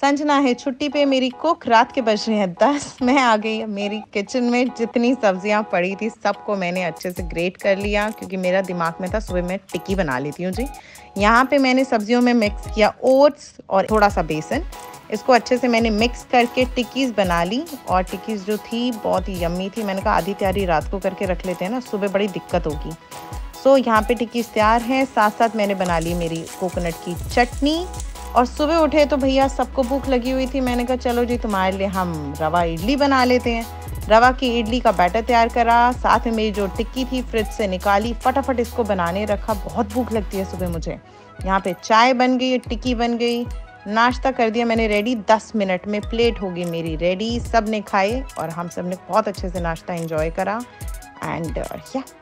संजना है छुट्टी पे, मेरी कुक। रात के बज रहे हैं 10, मैं आ गई। मेरी किचन में जितनी सब्जियां पड़ी थी सबको मैंने अच्छे से ग्रेट कर लिया, क्योंकि मेरा दिमाग में था सुबह मैं टिक्की बना लेती हूँ जी। यहाँ पे मैंने सब्जियों में मिक्स किया ओट्स और थोड़ा सा बेसन, इसको अच्छे से मैंने मिक्स करके टिक्कीज़ बना ली। और टिक्कीज़ जो थी बहुत ही यम्मी थी। मैंने कहा आधी तैयारी रात को करके रख लेते हैं ना, सुबह बड़ी दिक्कत होगी। सो यहाँ पे टिक्कीज़ तैयार हैं। साथ साथ मैंने बना ली मेरी कोकोनट की चटनी। और सुबह उठे तो भैया सबको भूख लगी हुई थी, मैंने कहा चलो जी तुम्हारे लिए हम रवा इडली बना लेते हैं। रवा की इडली का बैटर तैयार करा, साथ में मेरी जो टिक्की थी फ्रिज से निकाली, फटाफट इसको बनाने रखा, बहुत भूख लगती है सुबह मुझे। यहाँ पे चाय बन गई, टिक्की बन गई, नाश्ता कर दिया मैंने रेडी। 10 मिनट में प्लेट हो गई मेरी रेडी, सब ने खाए और हम सब ने बहुत अच्छे से नाश्ता एंजॉय करा। एंड